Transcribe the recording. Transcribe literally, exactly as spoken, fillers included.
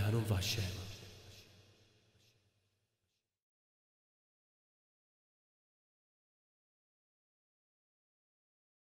جهنم فاشل.